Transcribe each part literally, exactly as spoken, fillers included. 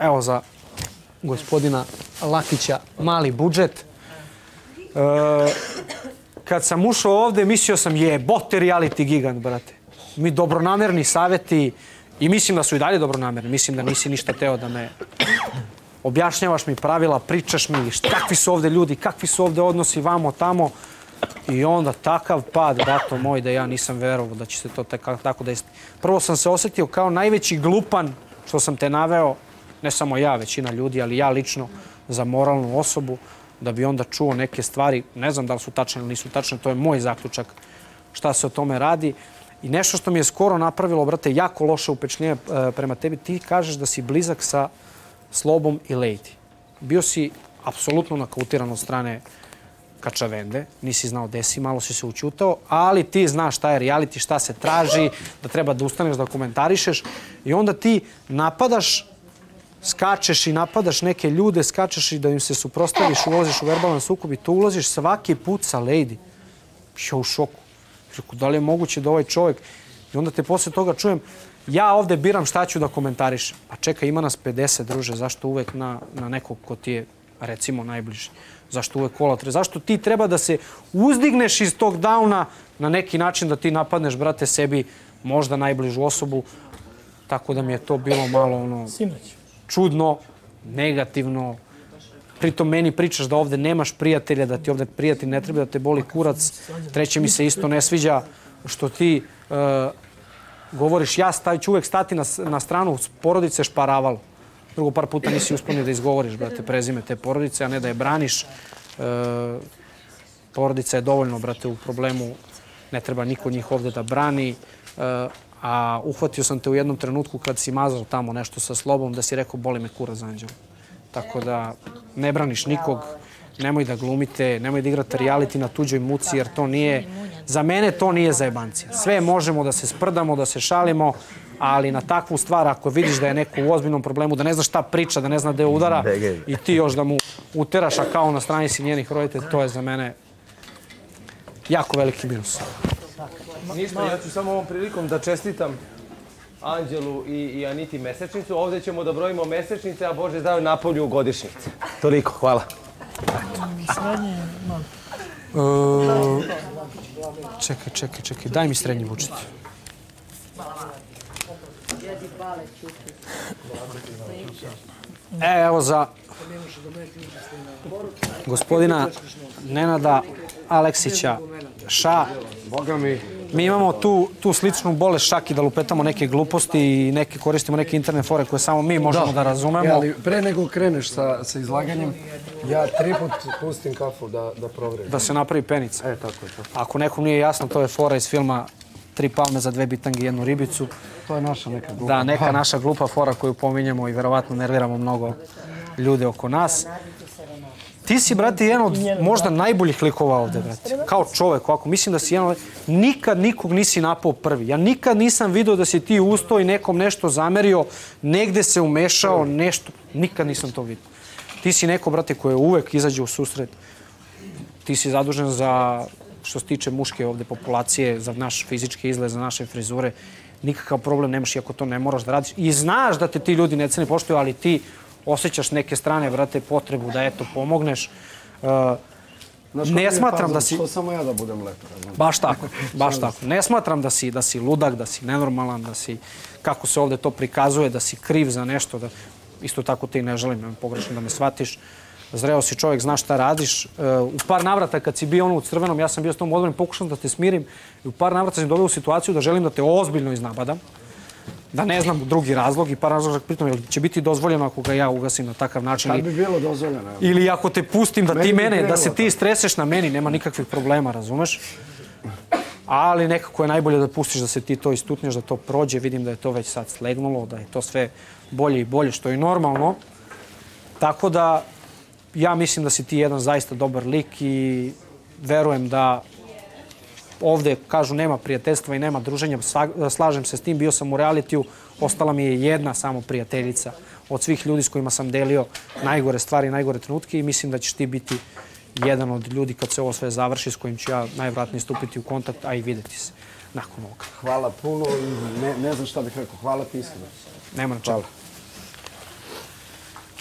Evo za gospodina Lakića mali budžet. Kad sam ušao ovde, mislio sam jebote reality gigant, brate. Mi dobronamerni savjeti i mislim da su i dalje dobronamerni. Mislim da nisi ništa teo da me objašnjavaš mi pravila, pričaš mi kakvi su ovde ljudi, kakvi su ovde odnosi vamo, tamo. I onda takav pad, brato moj, da ja nisam verovao da će se to tako desiti. Prvo sam se osjetio kao najveći glupan, što sam te naveo, ne samo ja, većina ljudi, ali ja lično, za moralnu osobu, da bi onda čuo neke stvari, ne znam da li su tačne ili nisu tačne, to je moj zaključak šta se o tome radi. I nešto što mi je skoro napravilo, brate, jako loše upečenje prema tebi, ti kažeš da si blizak sa Slobom i Lady. Bio si apsolutno nakautiran od strane Kačavende, nisi znao gde si, malo si se učutao, ali ti znaš šta je reality, šta se traži, da treba da ustaneš, da komentarišeš i onda ti napadaš, skačeš i napadaš neke ljude, skačeš i da im se suprostaviš, ulaziš u verbalan sukob i to ulaziš svaki put sa Lady. Ja u šoku. Reku, da li je moguće da ovaj čovjek... I onda te posle toga čujem, ja ovde biram šta ću da komentarišem. Pa čekaj, ima nas pedeset, druže, zašto uvek na nekog ko ti je, recimo, najbliži? Zašto uvek kola tre? Zašto ti treba da se uzdigneš iz tog downa na neki način da ti napadneš, brate, sebi možda najbližu osobu? Tako da mi je to bilo malo ono... Sinoć. Čudno, negativno. Pritom meni pričaš da ovde nemaš prijatelja, da ti ovde prijatelj ne treba, da te boli kurac. Treće mi se isto ne sviđa što ti govoriš ja ću uvek stati na stranu porodice Šparavalo. Drugo, par puta nisi uspeo da izgovoriš, brate, prezime te porodice, a ne da je braniš. Porodica je dovoljno, brate, u problemu. Ne treba niko njih ovde da brani. A uhvatio sam te u jednom trenutku kad si mazao tamo nešto sa Slobom da si rekao boli me kurac Anđel. Tako da ne braniš nikog, nemoj da glumite, nemoj da igrate reality na tuđoj muci jer to nije, za mene to nije zajebancija. Sve možemo da se sprdamo, da se šalimo, ali na takvu stvar ako vidiš da je neko u ozbiljnom problemu, da ne zna šta priča, da ne zna da je udara i ti još da mu uteraš, a kao na strani si njenih roditelja, to je za mene jako veliki minus. Ništa, ja ću samo ovom prilikom da čestitam Anđelu i Aniti mesečnicu. Ovdje ćemo da brojimo mesečnice, a Bože zdravlje napolju godišnjice. Toliko, hvala. Čekaj, čekaj, čekaj. Daj mi srednji vučiti. E, evo za gospodina Nenada Aleksića. Ša. Mi imamo tu sličnu bolest šaki da lupetamo neke gluposti i koristimo neke interne fore koje samo mi možemo da razumemo. Pre nego kreneš sa izlaganjem, ja tri put pustim kafu da provredim. Da se napravi penica. Ako nekom nije jasno, to je fora iz filma Tri palme za dve bitange i jednu ribicu. To je naša neka glupa. Da, neka naša glupa fora koju pominjamo i verovatno nerviramo mnogo ljude oko nas. Ti si, brate, jedan od možda najboljih likova ovde, brate. Kao čovek, ovako. Mislim da si jedan od... Nikad nikog nisi napao prvi. Ja nikad nisam vidio da si ti ustao i nekom nešto zamerio, negde se umešao, nešto... Nikad nisam to vidio. Ti si neko, brate, koje uvek izađe u susret. Ti si zadužen za, što se tiče muške ovde populacije, za naš fizički izgled, za naše frizure. Nikakav problem nemaš, iako to ne moraš da radiš. I znaš da te ti ljudi ne cene poštuju, ali ti... osjećaš neke strane, brate, potrebu da, eto, pomogneš. Ne smatram da si... Što samo ja da budem lepo. Baš tako, baš tako. Ne smatram da si ludak, da si nenormalan, da si, kako se ovde to prikazuje, da si kriv za nešto. Isto tako ti ne želim, pogrešno da me shvatiš. Zreo si čovjek, znaš šta radiš. U par navrata kad si bio ono u crvenom, ja sam bio s tom odvorenim, pokušam da te smirim. U par navrata sam doveo u situaciju da želim da te ozbiljno iznabadam. Da ne znam drugi razlog i par razložak pritom, ili će biti dozvoljeno ako ga ja ugasim na takav način. Kad bi bilo dozvoljeno. Ili ako te pustim da ti mene, da se ti streseš na meni, nema nikakvih problema, razumeš? Ali nekako je najbolje da pustiš da se ti to istutneš, da to prođe. Vidim da je to već sad slegnulo, da je to sve bolje i bolje, što je normalno. Tako da, ja mislim da si ti jedan zaista dobar lik i verujem da... Ovde, kažu, nema prijateljstva i nema druženja. Slažem se s tim, bio sam u realitiju, ostala mi je jedna samo prijateljica od svih ljudi s kojima sam delio najgore stvari, najgore trenutke i mislim da ćeš ti biti jedan od ljudi kad se ovo sve završi s kojim ću ja najvratnije stupiti u kontakt, a i videti se nakon ovoga. Hvala puno i ne znam šta bih rekao. Hvala ti iskreno. Nema na čemu.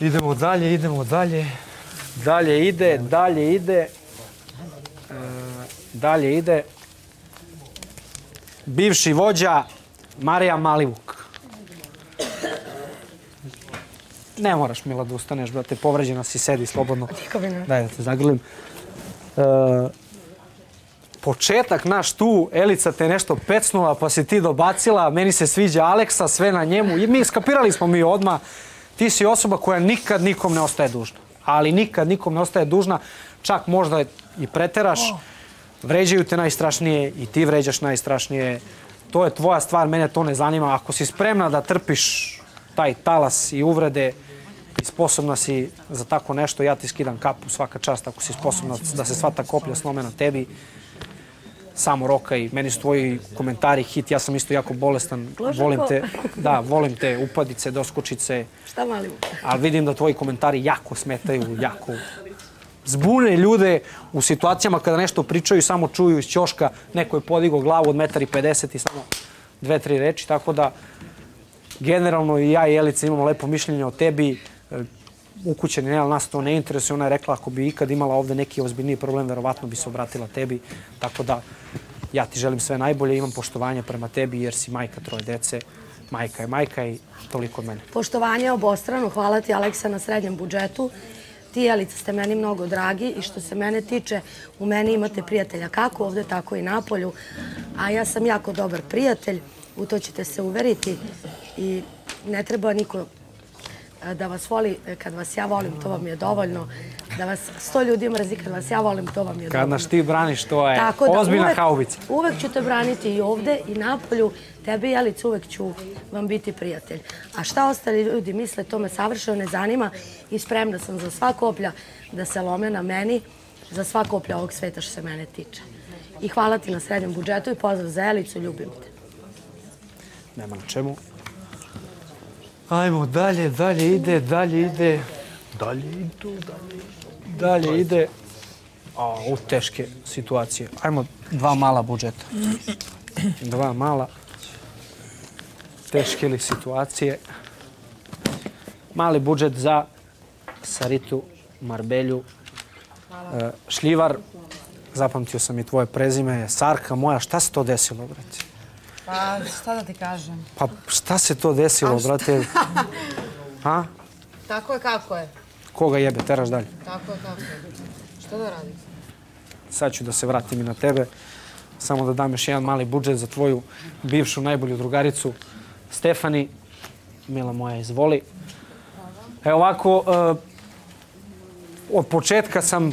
Idemo dalje, idemo dalje. Dalje ide, dalje ide. Dalje ide. Bivši vođa Marija Malivuk. Ne moraš, Mila, da ustaneš, brate. Povređena si, sedi slobodno. Daj da te zagrlim. Početak naš tu, Elica te nešto pecnula, pa si ti dobacila. Meni se sviđa Aleksa, sve na njemu. I mi skapirali smo mi odmah. Ti si osoba koja nikad nikom ne ostaje dužna. Ali nikad nikom ne ostaje dužna. Čak možda i preteraš. Vređaju te najstrašnije i ti vređaš najstrašnije. To je tvoja stvar, mene to ne zanima. Ako si spremna da trpiš taj talas i uvrede i sposobna si za tako nešto, ja ti skidam kapu svaka čast ako si sposobna da se sva ta koplja slome na tebi. Samo rokaj, meni su tvoji komentari hit, ja sam isto jako bolestan, volim te, da, volim te upadice, doskočice. Šta malim? Ali vidim da tvoji komentari jako smetaju, jako zbune ljude u situacijama kada nešto pričaju, samo čuju iz ćoška, neko je podigao glavu od jedan metar pedeset i samo dve, tri reči, tako da generalno i ja i Jelica imamo lepo mišljenje o tebi. Ukućeni, ne, ali nas to ne interesuje. Ona je rekla ako bi ikad imala ovde neki ozbiljniji problem, verovatno bi se obratila tebi. Tako da ja ti želim sve najbolje, imam poštovanje prema tebi jer si majka troje dece. Majka je majka i toliko od mene. Poštovanje obostrano. Hvala ti, Aleksa, na srednjem budžetu. Ti, Jelica, ste meni mnogo dragi i što se mene tiče, u meni imate prijatelja kako ovde, tako i napolju. A ja sam jako dobar prijatelj. U to ćete se uveriti i ne treba niko da vas voli kad vas ja volim, to vam je dovoljno. Da vas sto ljudi mrzi kad vas ja volim, to vam je dovoljno. Kad nas ti braniš, to je ozbiljna haubica. Uvek ću te braniti i ovde i napolju. Tebe, Jelica, uvek ću vam biti prijatelj. A šta ostali ljudi misle, to me savršeno ne zanima i spremna sam za sva koplja da se lome na meni, za sva koplja ovog sveta što se mene tiče. I hvala ti na srednjem budžetu i pozdrav za Jelicu, ljubim te. Nema na čemu. Ajmo dalje, dalje ide, dalje ide. Dalje idu, dalje ide. U teške situacije. Ajmo dva mala budžeta. Dva mala. Teške li situacije. Mali budžet za Saritu Marbelju. Šljivar, zapamtio sam i tvoje prezime. Sarka moja, šta se to desilo, brate? Pa, šta da ti kažem? Pa, šta se to desilo, brate? Ha? Tako je kako je. Koga jebe, teraš dalje? Tako je kako je. Što da radiš? Sad ću da se vratim i na tebe. Samo da dam još jedan mali budžet za tvoju bivšu najbolju drugaricu, Stefani. Mila moja, izvoli. E ovako, od početka sam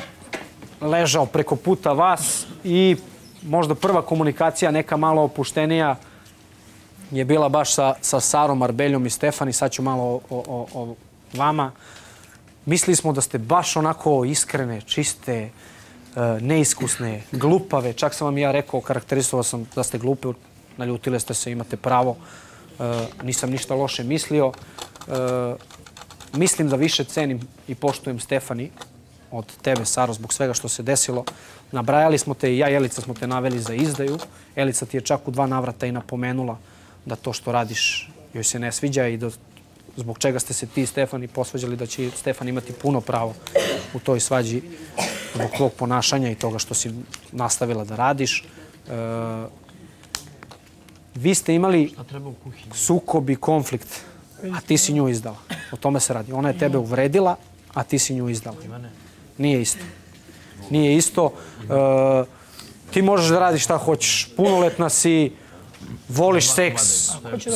ležao preko puta vas i možda prva komunikacija, neka malo opuštenija, je bila baš sa Sarom Marbeljom i Stefani. Sad ću malo o vama. Mislili smo da ste baš onako iskrene, čiste, neiskusne, glupave. Čak sam vam ja rekao, karakteristovao sam da ste glupe, naljutile ste se, imate pravo. Nisam ništa loše mislio. Mislim da više cenim i poštujem Stefani od tebe, Saro, zbog svega što se desilo. Nabrajali smo te i ja i Elica smo te naveli za izdaju. Elica ti je čak u dva navrata i napomenula da to što radiš joj se ne sviđa i zbog čega ste se ti i Stefani posvađali, da će Stefan imati puno pravo u toj svađi zbog tvog ponašanja i toga što si nastavila da radiš. Vi ste imali sukob i konflikt, a ti si nju izdala. O tome se radi. Ona je tebe uvredila, a ti si nju izdala. Nije isto. Nije isto. Ti možeš da radiš šta hoćeš. Punoletna si, voliš seks,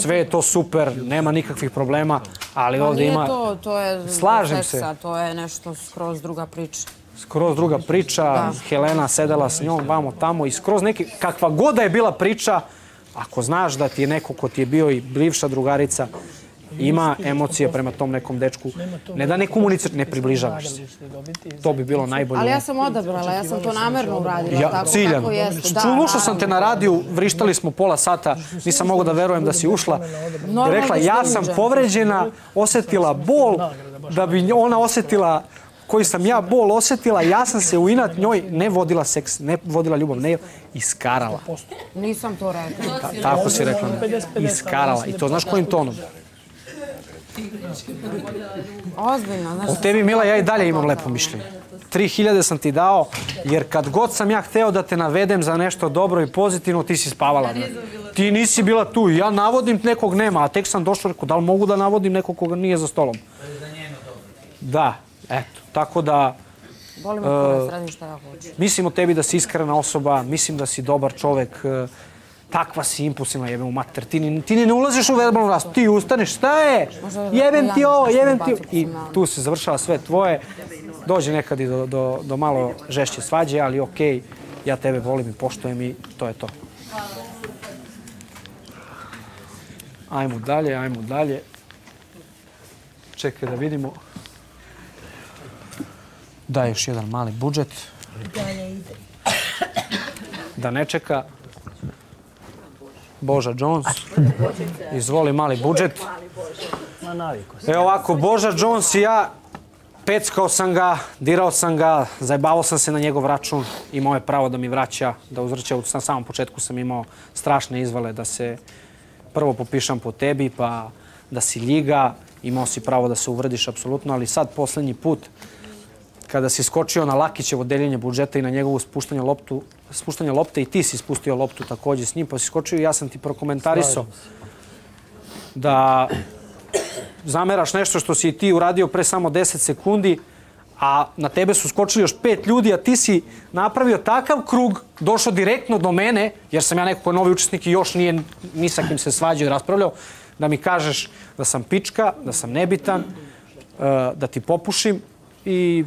sve je to super, nema nikakvih problema, ali ovdje ima... Slažem se. To je nešto skroz druga priča. Skroz druga priča. Helena sedela s njom, vamo tamo i skroz neki... Kakva god da je bila priča, ako znaš da ti je neko ko ti je bio i bivša drugarica, ima emocije prema tom nekom dečku. Ne da ne komuniciraš, ne približavaš se. To bi bilo najbolje. Ali ja sam odabrala, ja sam to namerno uradila. Ciljano. Slušao sam te na radiju, vrištali smo pola sata, nisam mogao da verujem da si ušla. Rekla, ja sam povređena, osjetila bol, da bi ona osjetila koji sam ja bol osjetila, ja sam se u inat njoj ne vodila seks, ne vodila ljubav, ne iskarala. Nisam to rekla. Tako si rekla, iskarala. I to znaš kojim tonom? Ozbiljno. O tebi, Mila, ja i dalje imam lepo mišljenje. tri hiljade sam ti dao, jer kad god sam ja hteo da te navedem za nešto dobro i pozitivno, ti si spavala. Ti nisi bila tu. Ja navodim nekog nema, a tek sam došao i rekao, da li mogu da navodim nekog koga nije za stolom? Da, eto. Tako da... Mislim o tebi da si iskrena osoba, mislim da si dobar čovek, takva si impulsivna, jebem u mater. Ti ne ulaziš u verbalnu raspravu, ti ustaneš, šta je? Jebem ti ovo, jebem ti ovo. I tu se završava sve tvoje. Dođe nekad i do malo žešće svađe, ali okej, ja tebe volim i poštujem i to je to. Ajmo dalje, ajmo dalje. Čekaj da vidimo. Daj još jedan mali budžet. Dalje ide. Da ne čeka. Boža Jones. Izvoli mali budžet. Evo ovako, Boža Jones i ja, peckao sam ga, dirao sam ga, zajebavao sam se na njegov račun. Imao je pravo da mi vraća, da uzvrće. Na samom početku sam imao strašne izvale da se prvo popišam po tebi, pa da si ljiga. Imao si pravo da se uvrdiš, apsolutno, ali sad, posljednji put, kada si skočio na Lakićevo deljenje budžeta i na njegovu spuštanje lopte i ti si spustio loptu također s njim, pa si skočio i ja sam ti prokomentarisao da zameraš nešto što si i ti uradio pre samo deset sekundi, a na tebe su skočili još pet ljudi, a ti si napravio takav krug, došao direktno do mene, jer sam ja nekako novi učesnik i još nije ni sa kim se svađao i raspravljao, da mi kažeš da sam pička, da sam nebitan, da ti popušim i...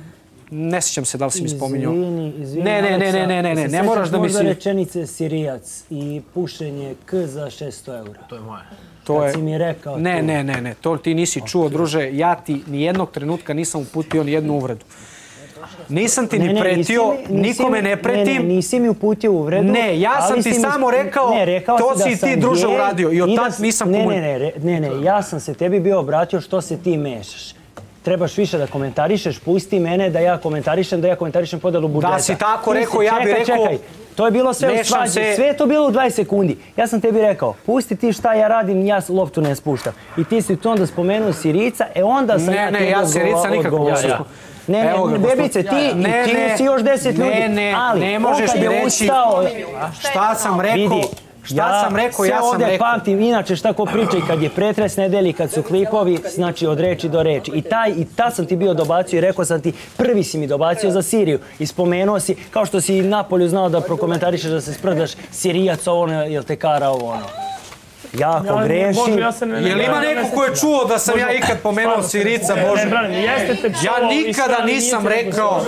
Ne sjećam se da li si mi spominjao. Izvini, izvini. Ne, ne, ne, ne, ne, ne. Ne moraš da mi si... Možda rečenice sirijac i pušenje K za šesto eura. To je moje. Kad si mi rekao... Ne, ne, ne, ne. To ti nisi čuo, druže. Ja ti nijednog trenutka nisam uputio nijednu uvredu. Nisam ti ni pretio, nikome ne pretim. Ne, ne, nisi mi uputio uvredu. Ne, ja sam ti samo rekao, to si ti, druže, uradio. I od tad nisam komunikao. Ne, ne, ne. Ja sam se tebi bio obratio što se ti mešaš. Trebaš više da komentarišeš, pusti mene da ja komentarišem, da ja komentarišem podelu budžeta. Da si tako rekao, ja bih rekao... Čekaj, čekaj, to je bilo sve u svađi, sve je to bilo u dvadeset sekundi. Ja sam tebi rekao, pusti ti šta ja radim, ja loptu ne spuštam. I ti si to onda spomenuo Sirica, e onda sam ja ti odgovorio. Ne, ne, bebice, ti i ti si još deset ljudi. Ne, ne, ne možeš mi reći šta sam rekao. Ja sve ovdje pamtim, inače šta ko priča i kad je pretres nedelji i kad su klipovi, znači od reči do reči. I taj, i tad sam ti bio dobacio i rekao sam ti, prvi si mi dobacio za Siriju. I spomenuo si, kao što si i Napolju znao da prokomentarišeš, da se sprdaš, Sirijac ovo, jel te kara ovo, ono. Jako grešim. Jel ima neko ko je čuo da sam ja ikad pomenuo Sirica, Bože? Ja nikada nisam rekao.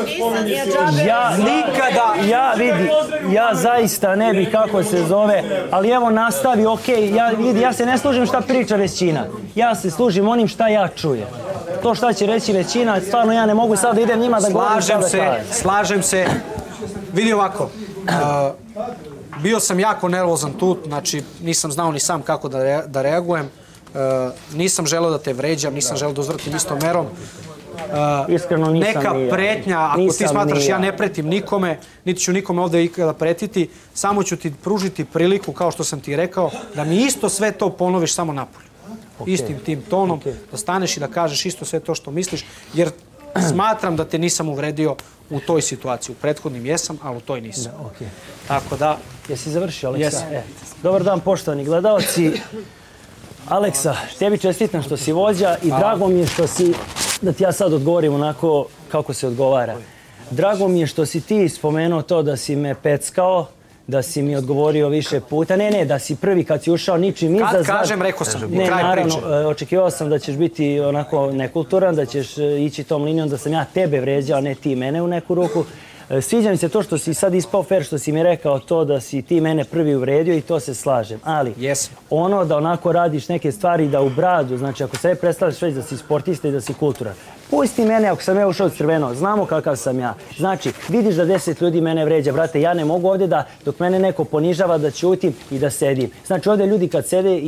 Nikada. Ja vidi, ja zaista ne bih kako se zove, ali evo nastavi, okej, ja se ne služim šta priča većina. Ja se služim onim šta ja čujem. To šta će reći većina, stvarno ja ne mogu sad da idem njima da govorim šta da kažem. Slažem se. Vidi ovako. Bio sam jako nervozan tu, znači nisam znao ni sam kako da reagujem. Nisam želeo da te vređam, nisam želeo da uzvrtim istom merom. Iskreno nisam nija. Neka pretnja, ako ti smatraš ja ne pretim nikome, niti ću nikome ovdje ikada pretiti, samo ću ti pružiti priliku, kao što sam ti rekao, da mi isto sve to ponoviš samo napolju. Istim tim tonom, da staneš i da kažeš isto sve to što misliš, jer smatram da te nisam uvredio u toj situaciji. U prethodnim jesam, ali u toj nisam. Tako da... Jesi završio, Aleksa? Dobar dan, poštovani gledalci. Aleksa, tebi čestitam što si vođa i drago mi je što si... Da ti ja sad odgovorim onako kako se odgovara. Drago mi je što si ti spomenuo to da si me peckao, da si mi odgovorio više puta. Ne, ne, da si prvi kad si ušao ničim iza... Kad kažem, rekao sam, kraj priče. Naravno, očekivao sam da ćeš biti onako nekulturan, da ćeš ići tom linijom, da sam ja tebe vređao, ne ti mene u neku ruku. Sviđa mi se to što si sad ispao fair, što si mi rekao to da si ti mene prvi uvredio i to se slažem. Ali ono da onako radiš neke stvari da u bradu, znači ako se predstavljaš već da si sportista i da si kulturan, pusti mene ako sam ja ušao crveno, znamo kakav sam ja. Znači, vidiš da deset ljudi mene vređa, brate, ja ne mogu ovdje da dok mene neko ponižava da ćutim i da sedim. Znači ovdje ljudi kad sede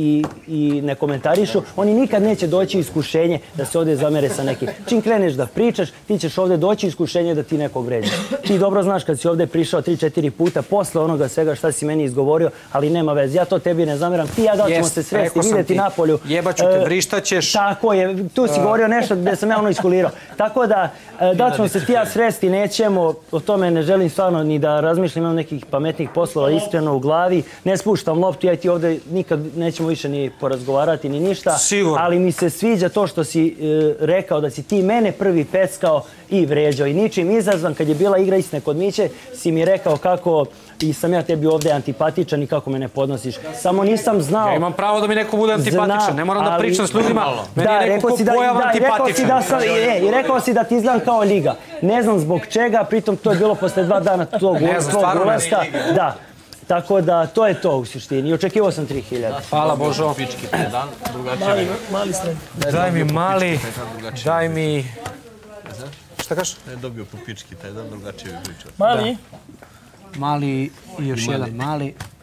i ne komentarišu, oni nikad neće doći iskušenje da se ovdje zamere sa nekim. Čim kreneš da pričaš, ti ćeš ovdje doći iskušenje da ti nekog vređaš. ti dobro znaš kad si ovdje prišao tri četiri puta posle onoga svega šta si meni izgovorio, ali nema veze. Ja to tebi ne zameram. Ti i ja da ćemo se sresti, vidjeti na polju. Jebaću te, vrištaćeš. Tako je, tu si govorio nešto gdje sam ja ono iskulirao. Tako da, da ćemo se ti ja sresti, nećemo, o tome ne želim stvarno ni da razmišljam, imam nekih pametnih poslova iskreno u glavi. Ne spuštam loptu, ja i ti ovdje nikad nećemo više ni porazgovarati ni ništa. Sigurno. Ali mi se sviđa to što si rekao da si ti mene prvi peckao i vređao i ničim izazvan kad je bila igra istine kod Miće si mi rekao kako i sam ja tebi ovdje antipatičan i kako me ne podnosiš. Samo nisam znao. Ja imam pravo da mi neko bude antipatičan. Ne moram da pričam s ljudima. Meni je neko pojava antipatičan. I rekao si da ti izgledam kao liga. Ne znam zbog čega, pritom to je bilo posle dva dana tog ulaska. Da. Tako da, to je to u suštini. Očekivao sam tri hiljade. Hvala Božo. Mali sred. Daj mi mali, daj mi... Šta kaš? Ne je dobio pupički, taj dan drugačije bi pričao. Mali? Mali i još jedan mali.